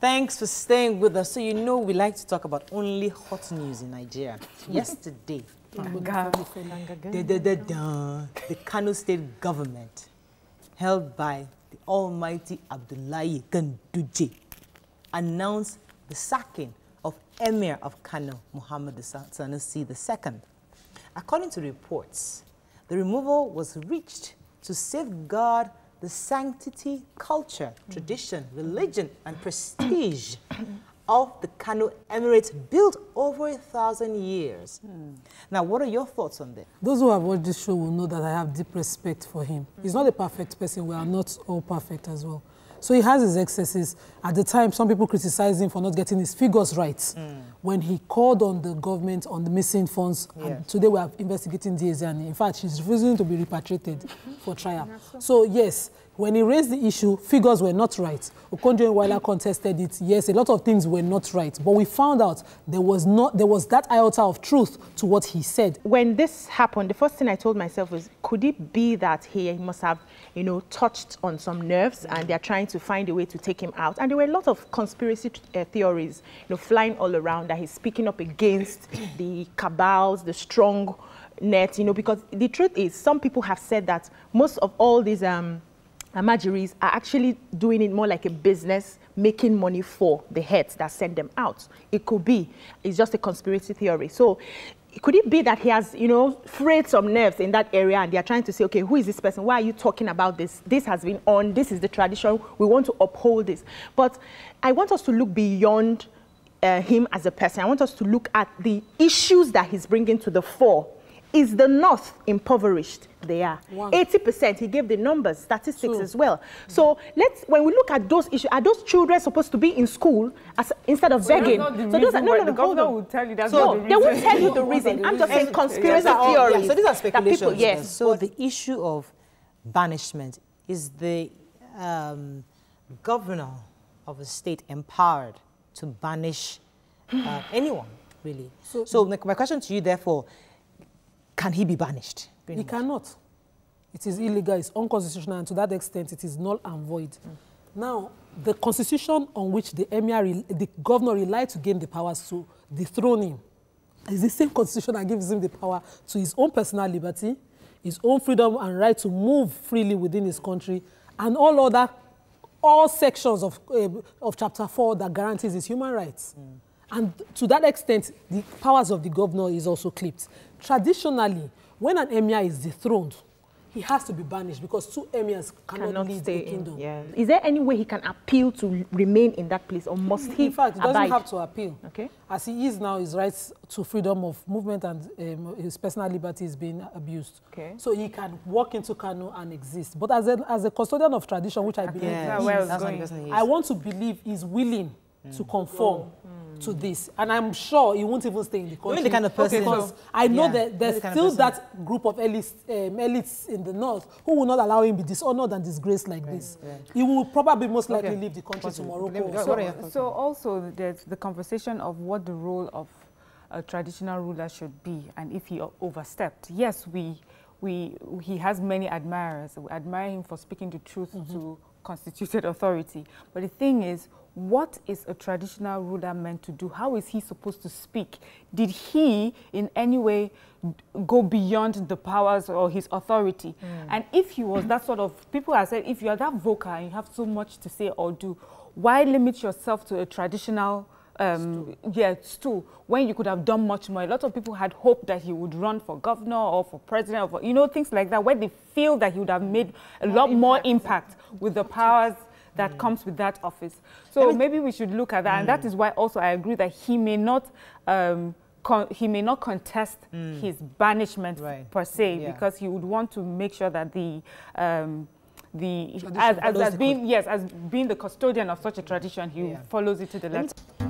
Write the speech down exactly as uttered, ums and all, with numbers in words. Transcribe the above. Thanks for staying with us. So you know we like to talk about only hot news in Nigeria. Yesterday, the Kano State government, held by the almighty Abdullahi Ganduje, announced the sacking of Emir of Kano, Muhammad Sanusi the Second. According to reports, the removal was reached to safeguard the sanctity, culture, tradition, religion, and prestige of the Kano Emirate built over a thousand years. Mm. Now, what are your thoughts on that? Those who have watched this show will know that I have deep respect for him. Mm. He's not a perfect person. We are not all perfect as well. So he has his excesses. At the time, some people criticized him for not getting his figures right mm. when he called on the government on the missing funds. Yes. And today we are investigating Diezani. In fact, she's refusing to be repatriated for trial. So. so, yes, when he raised the issue, figures were not right. Okonjo-Iweala contested it. Yes, a lot of things were not right. But we found out there was, not, there was that iota of truth to what he said. When this happened, the first thing I told myself was, could it be that he must have, you know, touched on some nerves and they're trying to find a way to take him out? And there were a lot of conspiracy uh, theories, you know, flying all around that he's speaking up against the cabals, the strong net, you know, because the truth is some people have said that most of all these um, Amajiris are actually doing it more like a business, making money for the heads that send them out. It could be. It's just a conspiracy theory. So could it be that he has, you know, frayed some nerves in that area and they are trying to say, okay, who is this person? Why are you talking about this? This has been on. This is the tradition. We want to uphold this. But I want us to look beyond uh, him as a person. I want us to look at the issues that he's bringing to the fore. Is the North impoverished? They are. eighty percent. He gave the numbers, statistics True. as well. So mm-hmm. let's, when we look at those issues, are those children supposed to be in school as, instead of so begging? So those are no, no, the government will tell you that's so not the reason. They won't tell you the reason. I'm just saying conspiracy theories. Yeah, so these are speculations. People, yes. So the issue of banishment, is the um, governor of a state empowered to banish uh, anyone, really? So, so my question to you, therefore, can he be banished? He much. cannot. It is illegal, it's unconstitutional, and to that extent, it is null and void. Mm. Now, the constitution on which the emir, the governor relied to gain the power to dethrone him is the same constitution that gives him the power to his own personal liberty, his own freedom and right to move freely within his country, and all other, all sections of, uh, of chapter four that guarantees his human rights. Mm. And to that extent, the powers of the governor is also clipped. Traditionally, when an emir is dethroned, he has to be banished because two emirs cannot, cannot lead the kingdom. Yeah. Is there any way he can appeal to remain in that place, or must he? In fact, he abide? doesn't have to appeal. Okay. As he is now, his rights to freedom of movement and um, his personal liberty is being abused. Okay. So he can walk into Kano and exist. But as a, as a custodian of tradition, which I believe, yeah, he is, I, is. I want to believe he's willing mm. to conform. Oh. to this, and I'm sure he won't even stay in the country. Even the kind of person. Because I know yeah, that there's the still that group of elites, um, elites in the north who will not allow him to be dishonored and disgraced like right, this. Right. He will probably most likely okay. leave the country to Morocco. So, so also there's the conversation of what the role of a traditional ruler should be, and if he overstepped. Yes, we, we, he has many admirers. We admire him for speaking the truth mm-hmm. to constituted authority. But the thing is, what is a traditional ruler meant to do? How is he supposed to speak? Did he in any way go beyond the powers or his authority? Mm. And if he was that sort of, people have said, if you are that vocal and you have so much to say or do, why limit yourself to a traditional Um, yeah, stool, when you could have done much more? A lot of people had hoped that he would run for governor or for president, or for, you know, things like that, where they feel that he would have made a more lot impact. more impact with the powers that mm. comes with that office. So maybe we should look at that, mm. and that is why also I agree that he may not, um, con he may not contest mm. his banishment right. per se, yeah. because he would want to make sure that the um, the as, as, as being yes as being the custodian of such a tradition, he yeah. follows it to the letter.